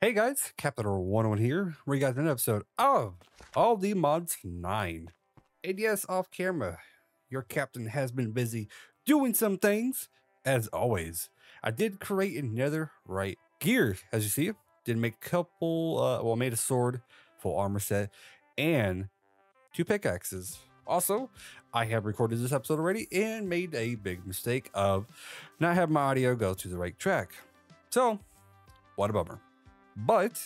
Hey guys, CaptainEnder101 here. We're guys in an episode of All The Mods 9. And yes, off camera, your captain has been busy doing some things, as always. I did create a Netherite gear, as you see. Did make a couple, well, made a sword, full armor set, and two pickaxes. Also, I have recorded this episode already and made a big mistake of not having my audio go to the right track. So, what a bummer. But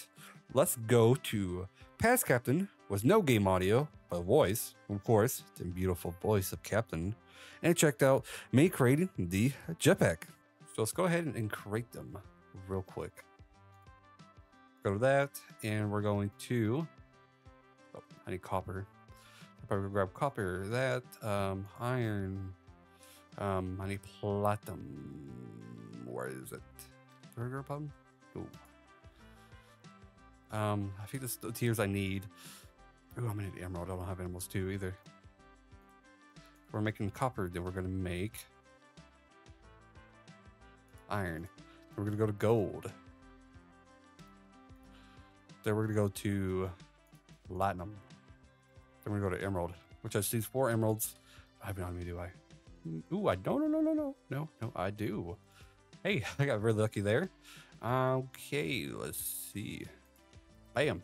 let's go to past captain was no game audio, but voice, of course, the beautiful voice of captain, and checked out me creating the jetpack. So let's go ahead and create them real quick. Go to that, and we're going to, oh, I need copper. I'll probably grab copper, that, iron, I need platinum. Where is it? Do I grab platinum? No. I think that's the tiers I need. Ooh, I'm gonna need emerald. I don't have emeralds too either. If we're making copper, then we're gonna make iron. Then we're gonna go to gold. Then we're gonna go to platinum. Then we're gonna go to emerald, which I just need 4 emeralds. I have it on me, do I? Ooh, I don't. No, I do. Hey, I got really lucky there. Okay, let's see. Bam.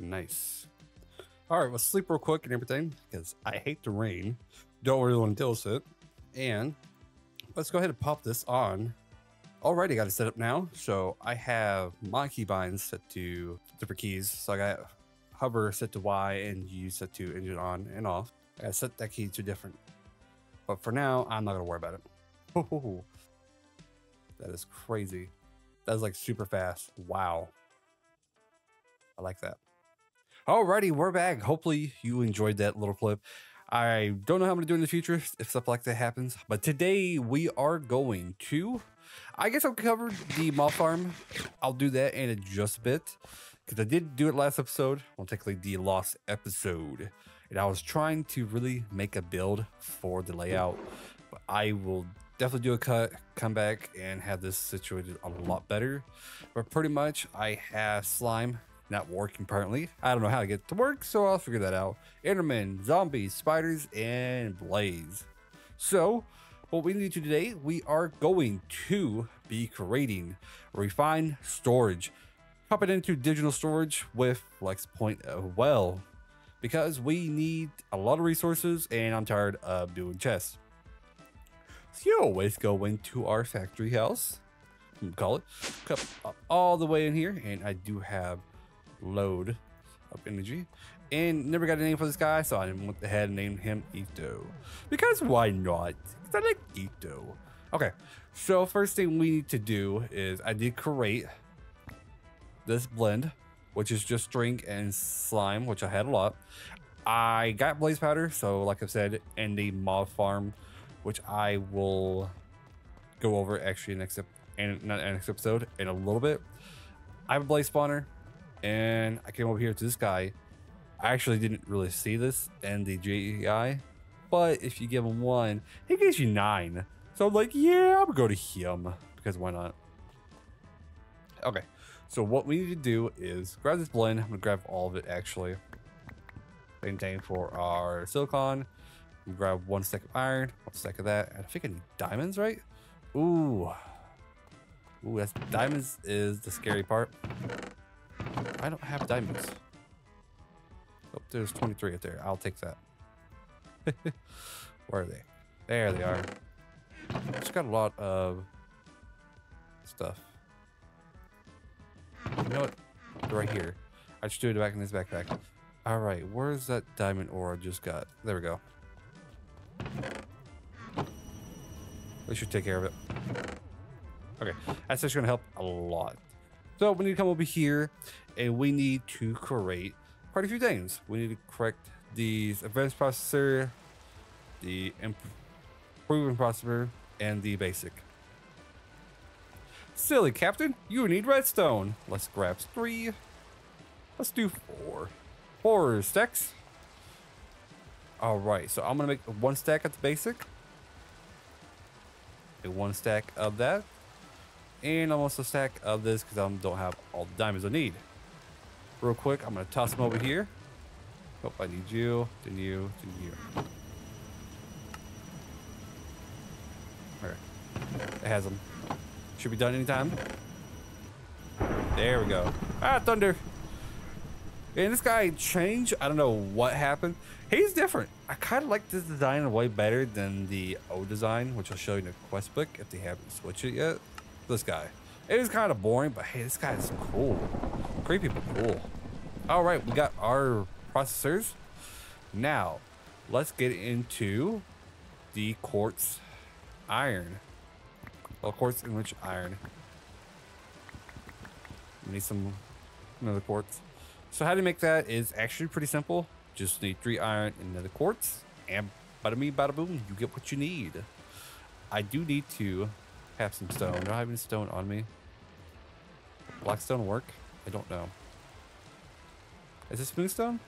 Nice. All right, let's sleep real quick and everything because I hate the rain. Don't really want to deal with it. And let's go ahead and pop this on. Alrighty, got it set up now. So I have my keybinds set to different keys. So I got hover set to Y and U set to engine on and off. I gotta set that key to different. But for now, I'm not gonna worry about it. Oh, that is crazy. That is like super fast. Wow. I like that. Alrighty, we're back. Hopefully you enjoyed that little clip. I don't know how I'm gonna do in the future if stuff like that happens, but today we are going to, I guess I'll cover the mob farm. I'll do that in just a bit because I did do it last episode. Well, technically the lost episode, and I was trying to really make a build for the layout, but I will definitely do a cut, come back and have this situated a lot better. But pretty much I have slime not working currently. I don't know how to get it to work, so I'll figure that out. Endermen, zombies, spiders, and blaze. So, what we need to do today, we are going to be creating refined storage. Pop it into digital storage with FlexPoint as well, because we need a lot of resources and I'm tired of doing chests. So you always go into our factory house, you can call it, cup up all the way in here, and I do have load of energy and never got a name for this guy, so I went ahead and named him Ito because why not? Because I like Ito. Okay, so first thing we need to do is I did create this blend, which is just drink and slime, which I had a lot. I got blaze powder, so like I've said, in the mob farm, which I will go over actually next episode in a little bit. I have a blaze spawner. And I came over here to this guy. I actually didn't really see this in the GI, but if you give him 1, he gives you 9. So I'm like, yeah, I'm gonna go to him because why not? Okay, so what we need to do is grab this blend. I'm gonna grab all of it actually. Same thing for our silicon. We grab 1 stack of iron, 1 stack of that. And I think I need diamonds, right? Ooh, that's diamonds is the scary part. I don't have diamonds. Oh, there's 23 up there. I'll take that. Where are they? There they are. Just got a lot of stuff. You know what? They're right here. I just threw it back in this backpack. All right, where's that diamond ore I just got? There we go. We should take care of it. Okay, that's actually gonna help a lot. So we need to come over here and we need to create quite a few things. We need to correct these advanced processor, the improving processor, and the basic. Silly captain, you need redstone. Let's grab 3. Let's do 4. 4 stacks. All right, so I'm gonna make 1 stack of the basic. And 1 stack of that. and almost a stack of this because I don't have all the diamonds I need. Real quick, I'm going to toss them over here. Oh, I need you, then you, then you. All right. It has them. Should be done anytime. There we go. Ah, thunder. And this guy changed. I don't know what happened. He's different. I kind of like this design way better than the old design, which I'll show you in the quest book if they haven't switched it yet. This guy. It is kind of boring, but hey, this guy is cool. Creepy, but cool. All right, we got our processors. Now, let's get into the quartz iron. Well, quartz enriched iron. We need some another quartz. So how to make that is actually pretty simple. Just need 3 iron and another quartz, and bada me, bada boom, you get what you need. I do need to have some stone. Do I have any stone on me? Black stone work? I don't know. Is this smooth stone?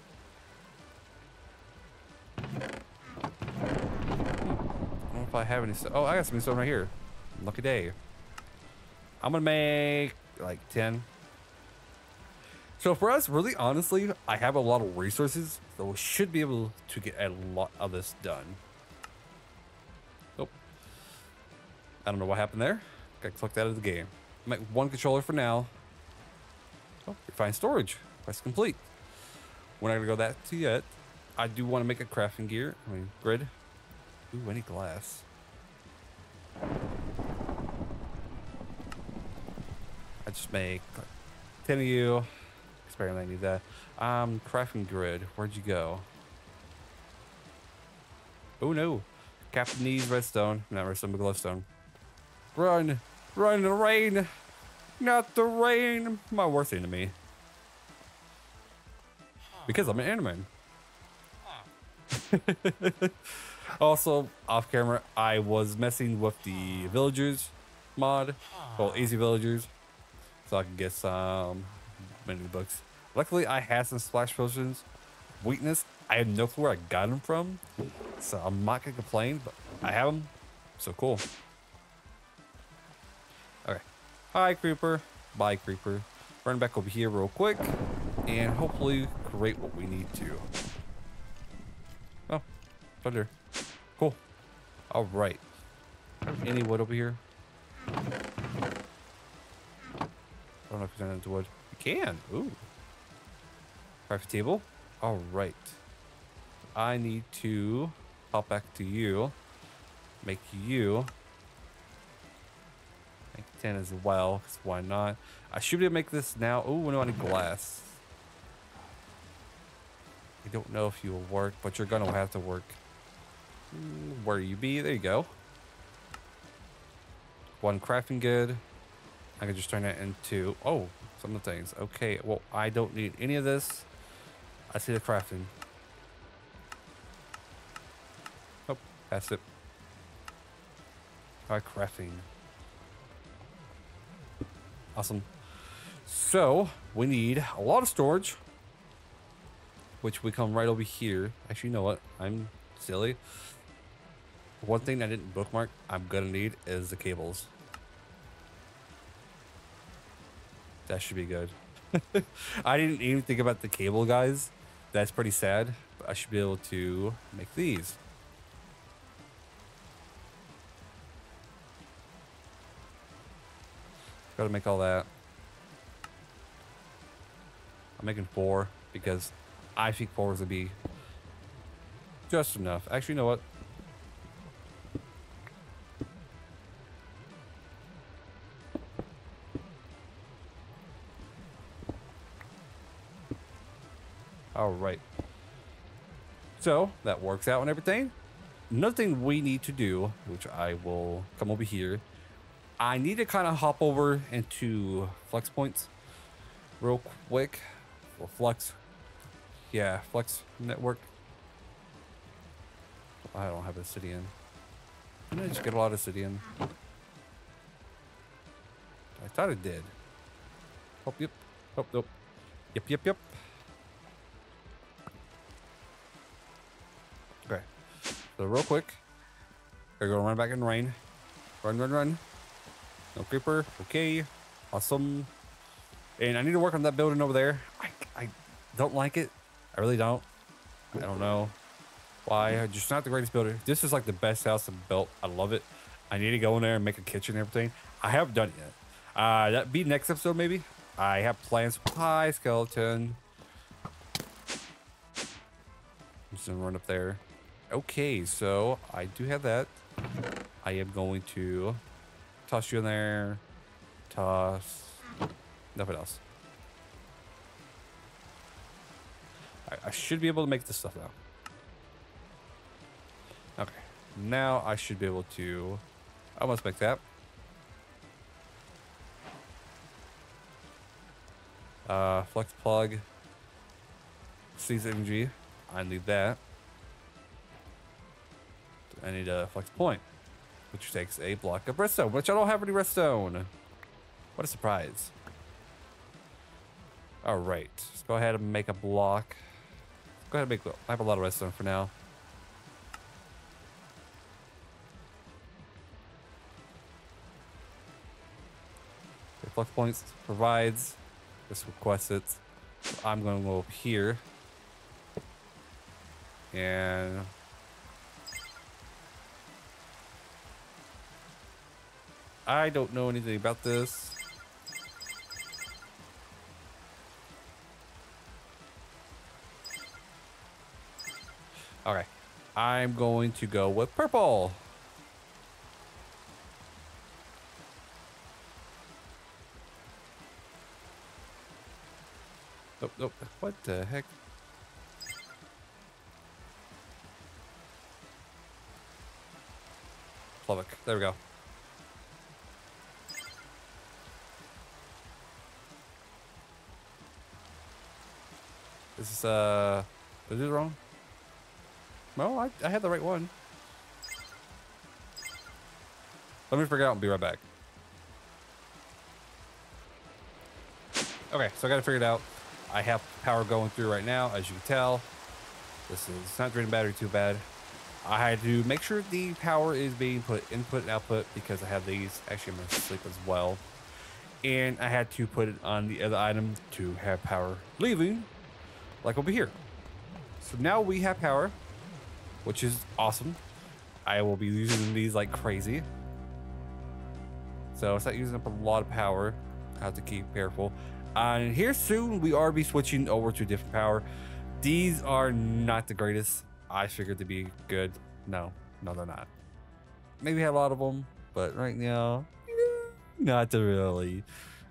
I don't know if I have any stone. Oh, I got smooth stone right here. Lucky day. I'm gonna make like 10. So for us, really honestly, I have a lot of resources, so we should be able to get a lot of this done. Oh, I don't know what happened there. Got clicked out of the game. Make one controller for now. Oh, refined storage. Quest complete. We're not gonna go that to yet. I do want to make a crafting gear. I mean, grid. Ooh, I need glass. I just make like 10 of you. Apparently I need that. Crafting grid. Where'd you go? Oh no. Captain needs redstone. Not redstone, but glowstone. Run! Run the rain! Not the rain! My worst enemy. Because I'm an animan. Also, off camera, I was messing with the villagers mod. Well, Easy Villagers. So I can get some menu books. Luckily, I had some splash potions. Weakness, I have no clue where I got them from, so I'm not gonna complain, but I have them, so cool. Okay, hi creeper, bye creeper. Run back over here real quick, and hopefully create what we need to. Oh, thunder, cool. All right, any wood over here? I don't know if there's any wood. Can. Ooh. Crafty table. All right. I need to hop back to you. Make you. Make 10 as well, because why not? I should be able to make this now. Ooh, I need glass. I don't know if you will work, but you're going to have to work. Where you be? There you go. One crafting good. I can just turn that into... Oh. Some of the things. Okay, well, I don't need any of this. I see the crafting. Oh, that's it. All right, crafting. Awesome. So, we need a lot of storage, which we come right over here. Actually, you know what? I'm silly. One thing I didn't bookmark I'm going to need is the cables. That should be good. I didn't even think about the cable guys. That's pretty sad. But I should be able to make these. Gotta make all that. I'm making 4 because I think 4 would be just enough. Actually, you know what? All right, so that works out and everything. Another thing we need to do, which I will come over here, I need to kind of hop over into flex points real quick, or flex, yeah, flex network. I don't have obsidian. I'm gonna just get a lot of obsidian. I thought it did. Oh, yep. Oh, nope. Yep, yep, yep. So real quick, we're gonna run back in rain. Run, run, run. No creeper. Okay. Awesome. And I need to work on that building over there. I don't like it. I really don't. I don't know why. I'm just not the greatest builder. This is like the best house I've built. I love it. I need to go in there and make a kitchen and everything. I haven't done it yet. That'd be next episode, maybe. I have plans. Hi, skeleton. I'm just gonna run up there. Okay, so I do have that. I am going to toss you in there. Toss. Nothing else. I should be able to make this stuff now. Okay. Now I should be able to almost make that. Flex plug. Seize energy. I need that. I need a flex point, which takes a block of redstone, which I don't have any redstone. What a surprise. All right, let's go ahead and make a block. Let's go ahead and make, I have a lot of redstone for now. Okay, flex points provides, this requests it. So I'm gonna go up here. And I don't know anything about this. Okay, I'm going to go with purple. Nope, nope. What the heck? Lubbock. There we go. This is is this wrong? No, I had the right one. Let me figure it out and be right back. Okay, so I got to figure it out. I have power going through right now, as you can tell. This is not draining battery too bad. I had to make sure the power is being put input and output because I have these. Actually, I'm going to sleep as well. And I had to put it on the other item to have power leaving, like over here. So now we have power, which is awesome. I will be using these like crazy. So it's not using up a lot of power. I have to keep careful. And here soon, we are be switching over to different power. These are not the greatest. I figured to be good. No, they're not. Maybe have a lot of them, but right now, not really.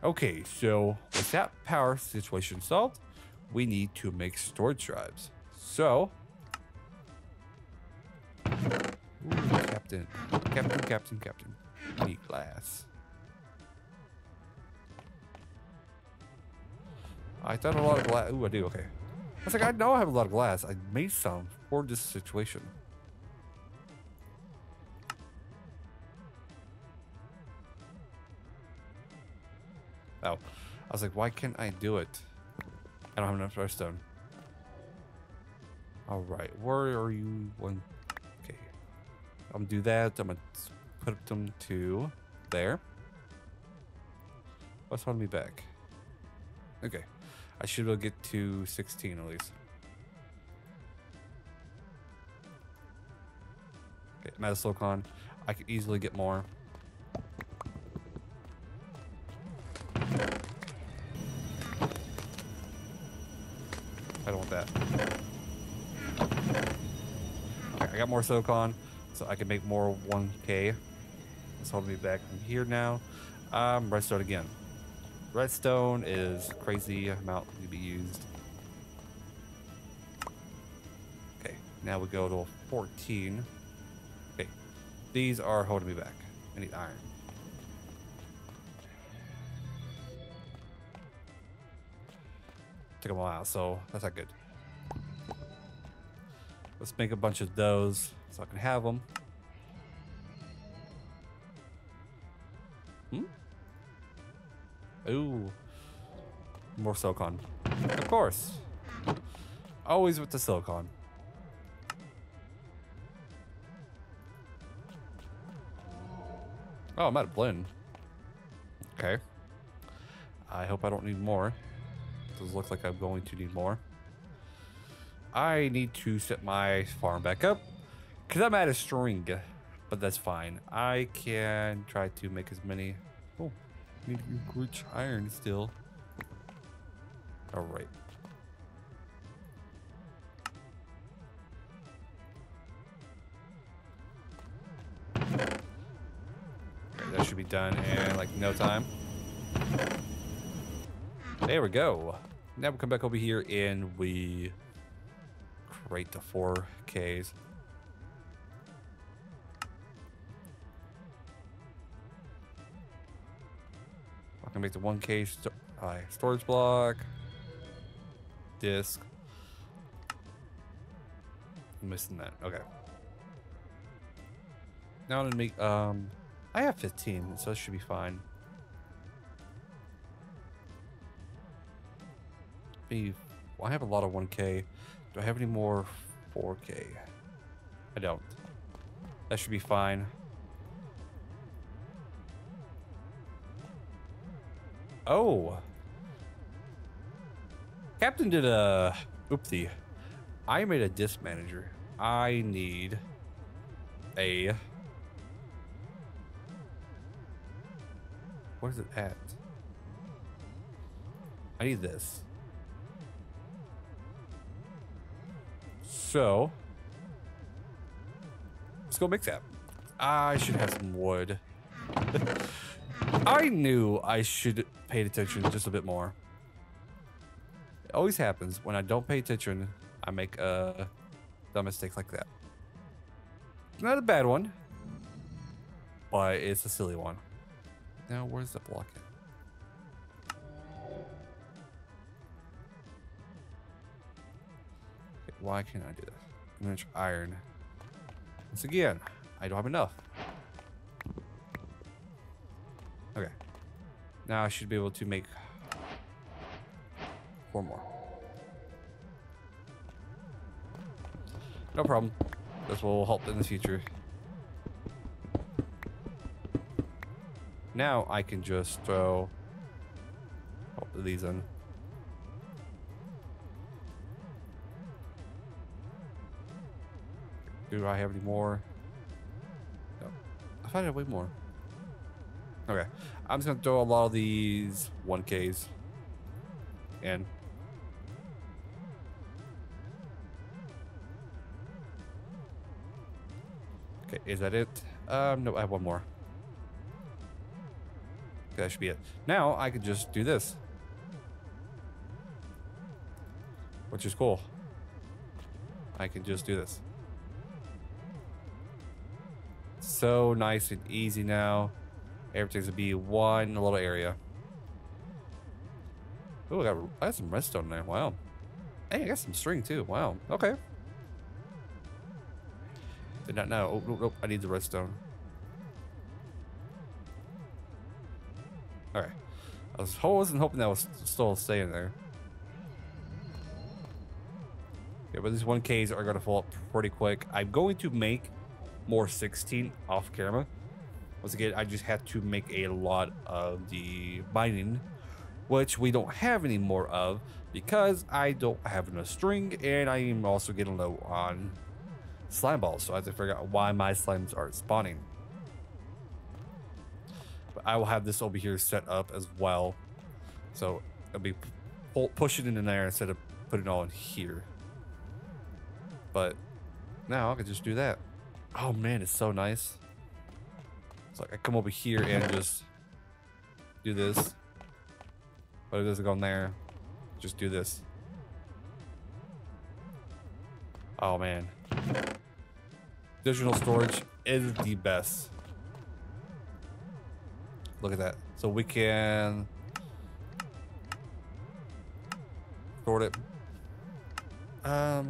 Okay, so with that power situation solved, we need to make storage drives. So, ooh, Captain. Meat glass. I thought a lot of glass. Ooh, I do. Okay. I was like, I know I have a lot of glass. I made some for this situation. Oh, I was like, why can't I do it? I don't have enough redstone. All right, where are you? One. Okay, I'm gonna do that. I'm gonna put them to there. What's holding me back? Okay, I should be able to get to 16 at least. Okay, not a silicon. I could easily get more. I don't want that. Okay, I got more silicon, so I can make more 1K. That's holding me back from here now. Redstone again. Redstone is crazy amount to be used. Okay, now we go to 14. Okay, these are holding me back. I need iron. Took them all out, so that's not good. Let's make a bunch of those so I can have them. Ooh, more silicon. Of course. Always with the silicon. Oh, I'm out of blend. Okay. I hope I don't need more. It does look like I'm going to need more. I need to set my farm back up because I'm out of string, but that's fine. I can try to make as many. Oh, I need to reach iron still. All right. That should be done in like no time. There we go. Now we come back over here and we create the 4Ks. I can make the 1K storage block, disk. I'm missing that. Okay. Now I'm gonna make I have 15, so it should be fine. I have a lot of 1K. Do I have any more 4K? I don't. That should be fine. Oh. Captain did a oopsie. I made a disk manager. I need a... Where's it at? I need this. So let's go mix that. I should have some wood. I knew I should pay attention just a bit more. It always happens when I don't pay attention. I make dumb mistakes like that. Not a bad one, but it's a silly one. Now, where's the block at? Okay, why can't I do this? I'm gonna try iron. Once again, I don't have enough. Okay. Now I should be able to make 4 more. No problem. This will help in the future. Now I can just throw these in. Do I have any more? No. I thought I had way more. Okay. I'm just going to throw a lot of these 1Ks in. Okay. Is that it? No, I have one more. That should be it. Now I could just do this, which is cool. I can just do this. So nice and easy now. Everything's gonna be one little area. Oh, I got some redstone there. Wow. Hey, I got some string too. Wow. Okay. Did not know. Oh, nope. I need the redstone. All right, I wasn't hoping that was still staying there. Yeah, but these 1Ks are gonna fall up pretty quick. I'm going to make more 16 off camera. Once again, I just had to make a lot of the mining, which we don't have any more of because I don't have enough string, and I am also getting low on slime balls. So I have to figure out why my slimes aren't spawning. I will have this over here set up as well, so I'll be pushing it in there instead of putting it all in here. But now I can just do that. Oh man, it's so nice. It's like I come over here and just do this, but it doesn't go in there. Just do this. Oh man, digital storage is the best. Look at that. So we can sort it. By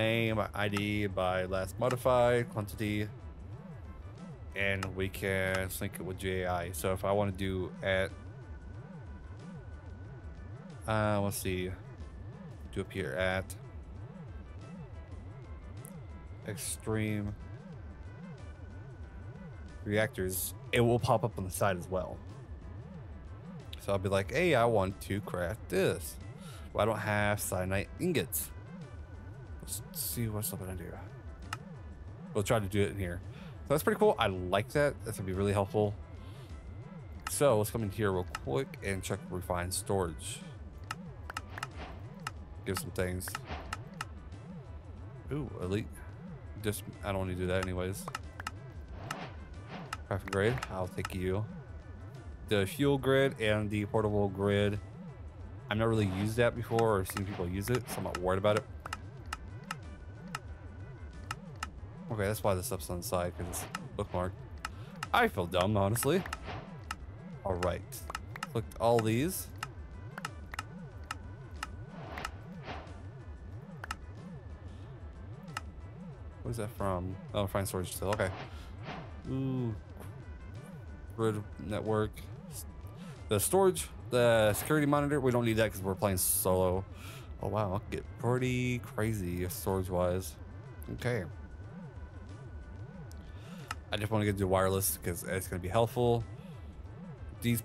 name, by ID, by last modified, quantity. And we can sync it with GAI. So if I want to do at, let's see, do up here at Extreme Reactors. it will pop up on the side as well. So I'll be like, hey, I want to craft this. Well, I don't have cyanide ingots. Let's see what's up in here. We'll try to do it in here. So that's pretty cool. I like that. That's going to be really helpful. So let's come in here real quick and check refined storage. Give some things. Ooh, elite. Just, I don't want to do that anyways. Craft grid. I'll take you. The fuel grid and the portable grid. I've never really used that before or seen people use it, so I'm not worried about it. Okay, that's why this stuff's on the side, because it's bookmarked. I feel dumb, honestly. All right. Clicked all these. What is that from? Oh, refined storage still. Okay. Ooh. Grid network. The storage, the security monitor. We don't need that because we're playing solo. Oh, wow. I'll get pretty crazy storage-wise. Okay. I just want to get to wireless because it's going to be helpful. These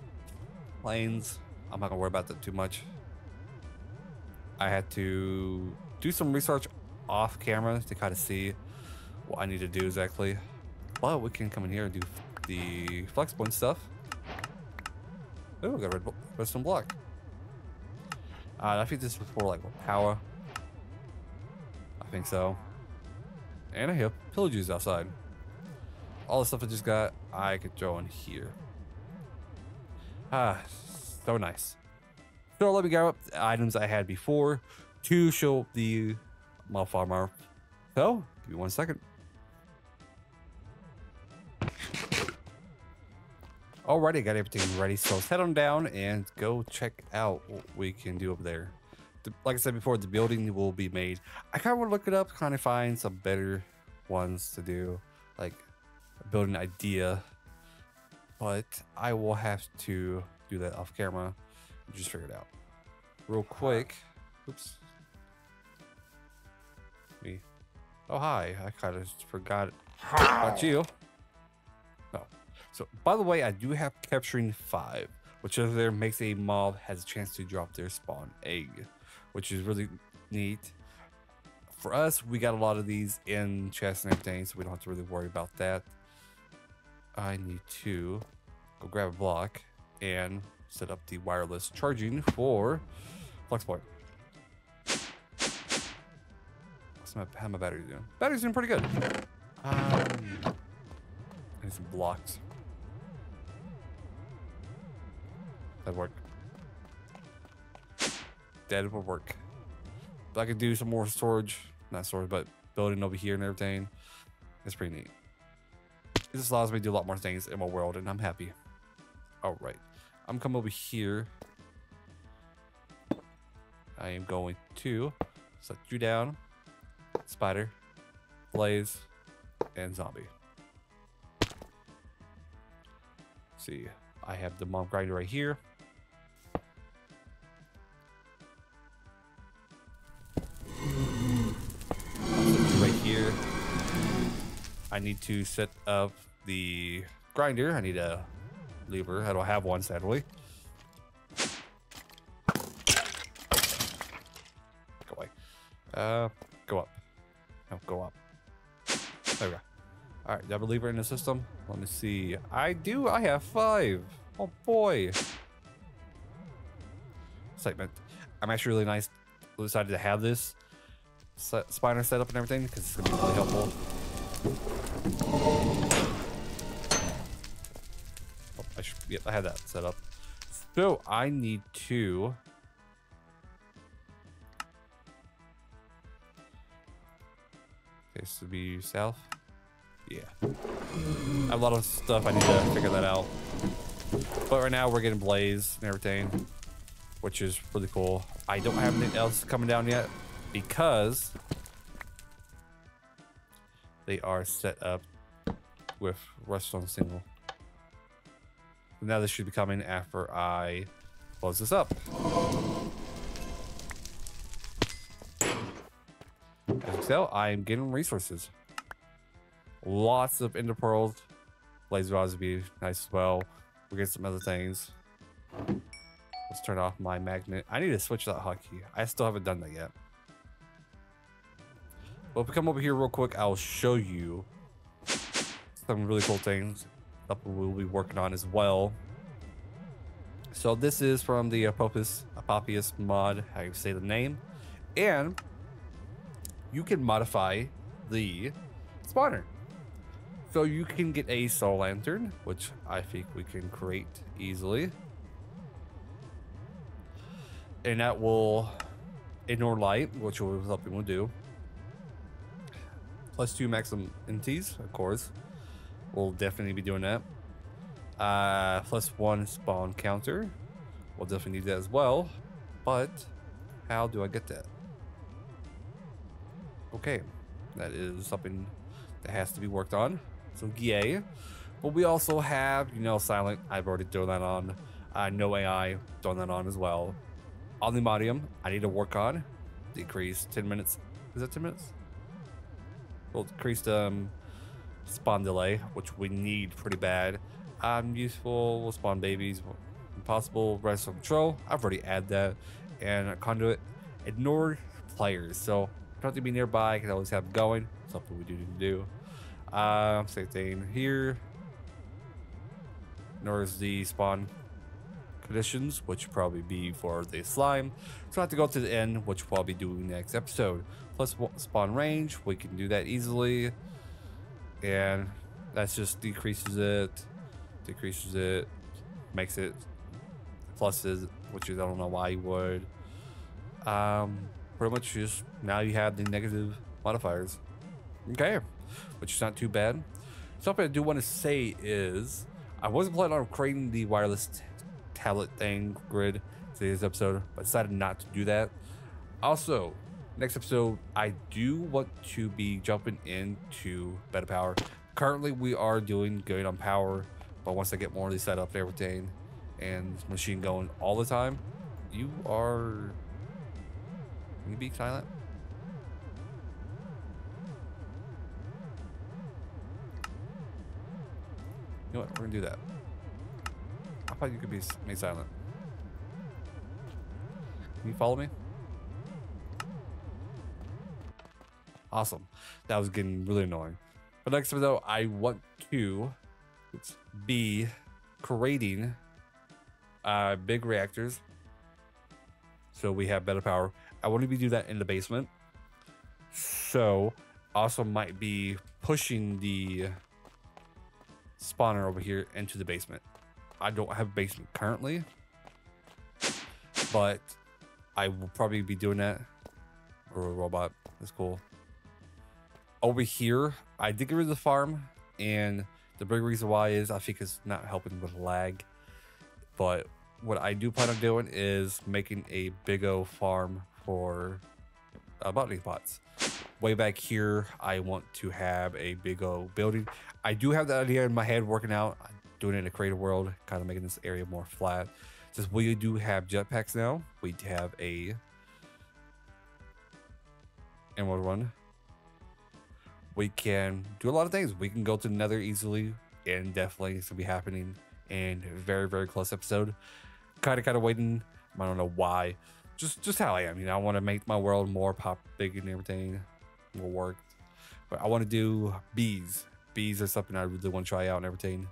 planes, I'm not going to worry about that too much. I had to do some research off camera to kind of see what I need to do exactly. Well, we can come in here and do the FlexPoint stuff. Oh, I got a redstone block. I think this was for like power. I think so. And I hear pillagers outside. All the stuff I just got, I could throw in here. Ah, so nice. So let me grab up the items I had before to show the mob farmer. So, give me 1 second. Alrighty, got everything ready. So let's head on down and go check out what we can do up there. Like I said before, the building will be made. I kind of want to look it up, kind of find some better ones to do, like a building idea. But I will have to do that off camera and just figure it out. Real quick. Oops. Me. Oh, hi. I kind of forgot about you. Oh. So, by the way, I do have capturing 5, which over there makes a mob has a chance to drop their spawn egg, which is really neat. For us, we got a lot of these in chests and everything, so we don't have to really worry about that. I need to go grab a block and set up the wireless charging for FlexPoint. What's my, how my battery doing? Battery's doing pretty good. I need some blocks. That'd work. That would work. But I could do some more storage, not storage, but building over here and everything. It's pretty neat. It just allows me to do a lot more things in my world, and I'm happy. All right, I'm coming over here. I am going to set you down, spider, blaze, and zombie. Let's see, I have the mob grinder right here. I need to set up the grinder. I need a lever. I don't have one, sadly. Go away. Go up. No, go up. There we go. All right, double lever in the system. Let me see. I do. I have 5. Oh boy. Excitement. I'm actually really nice. Decided to have this spawner set up and everything because it's gonna be really helpful. Oh, I should, yeah, I had that set up. So I need to okay, this would be south. Yeah, I have a lot of stuff I need to figure that out, but right now we're getting blaze and everything, which is really cool. I don't have anything else coming down yet because they are set up with redstone single. Now this should be coming after I close this up. As you can tell, I'm getting resources. Lots of ender pearls, Blaze rods would be nice as well. We'll get some other things. Let's turn off my magnet. I need to switch that hotkey. I still haven't done that yet. Well, if we come over here real quick, I'll show you some really cool things that we'll be working on as well. So this is from the Apopius mod, how you say the name. And you can modify the spawner. So you can get a soul lantern, which I think we can create easily. And that will ignore light, which we'll help you do. Plus 2 maximum entities, of course. We'll definitely be doing that. Plus 1 spawn counter. We'll definitely need that as well. But how do I get that? Okay, that is something that has to be worked on. So yay. But we also have, you know, silent. I've already thrown that on. No AI, thrown that on as well. Omnimodium, I need to work on. Decrease 10 minutes. Is that 10 minutes? We'll decrease the spawn delay, which we need pretty bad. Useful, we'll spawn babies. Impossible, rest of control. I've already added that. And a conduit, ignore players. So I don't have to be nearby, I can always have going. Something we do need to do. Same thing here. Ignores the spawn conditions, which will probably be for the slime. So I have to go to the end, which we'll probably do next episode. Plus spawn range, we can do that easily. And that's just decreases it, makes it pluses, which is, I don't know why you would. Pretty much just now you have the negative modifiers. Okay, which is not too bad. Something I do want to say is I wasn't planning on creating the wireless tablet thing grid today's episode, but I decided not to do that. Also, next episode, I do want to be jumping into better power. Currently, we are doing good on power, but once I get more of these set up and everything and machine going all the time, you are... Can you be silent? You know what? We're gonna do that. I thought you could be made silent. Can you follow me? Awesome. That was getting really annoying. But next time, though, I want to be creating big reactors. So we have better power. I want to be doing that in the basement. So also might be pushing the spawner over here into the basement. I don't have a basement currently, but I will probably be doing that. Or a robot. That's cool. Over here, I did get rid of the farm. And the big reason why is I think it's not helping with lag. But what I do plan on doing is making a big O farm for botany pots. Way back here, I want to have a big O building. I do have that idea in my head working out. I'm doing it in a creative world, kind of making this area more flat. Since we do have jetpacks now, we have a emerald run. We can do a lot of things. We can go to the Nether easily, and definitely it's gonna be happening in a very, very close episode. Kind of waiting. I don't know why. Just how I am. You know, I want to make my world more pop big and everything will work. But I want to do bees. Bees are something I really want to try out and everything.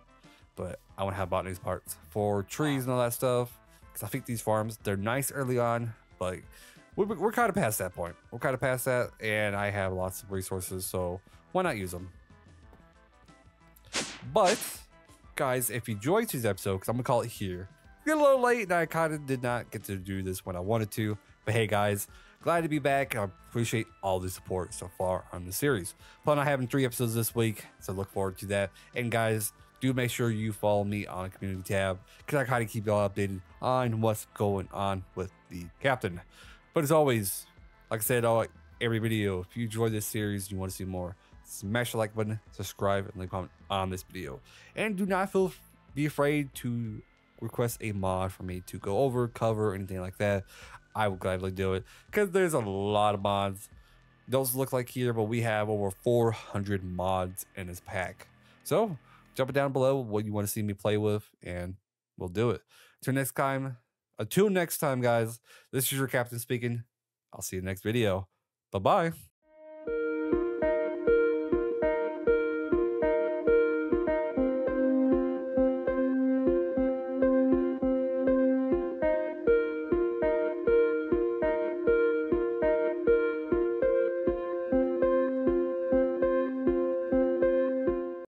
But I want to have botany parts for trees and all that stuff. Because I think these farms, they're nice early on, but we're kind of past that point. We're kind of past that, and I have lots of resources, so why not use them? But guys, if you enjoyed today's episode, because I'm gonna call it here. Get a little late and I kind of did not get to do this when I wanted to, but hey guys, glad to be back. I appreciate all the support so far on the series. Plan on having 3 episodes this week, so look forward to that. And guys, do make sure you follow me on the community tab, because I kind of keep y'all updated on what's going on with the captain. But as always, like I said, every video, if you enjoy this series and you want to see more, smash the like button, subscribe, and leave a comment on this video. And do not be afraid to request a mod for me to go over, cover, anything like that. I will gladly do it, because there's a lot of mods. Those look like here, but we have over 400 mods in this pack. So Jump it down below what you want to see me play with, and we'll do it. Until next time, guys, this is your captain speaking. I'll see you next video. Bye-bye.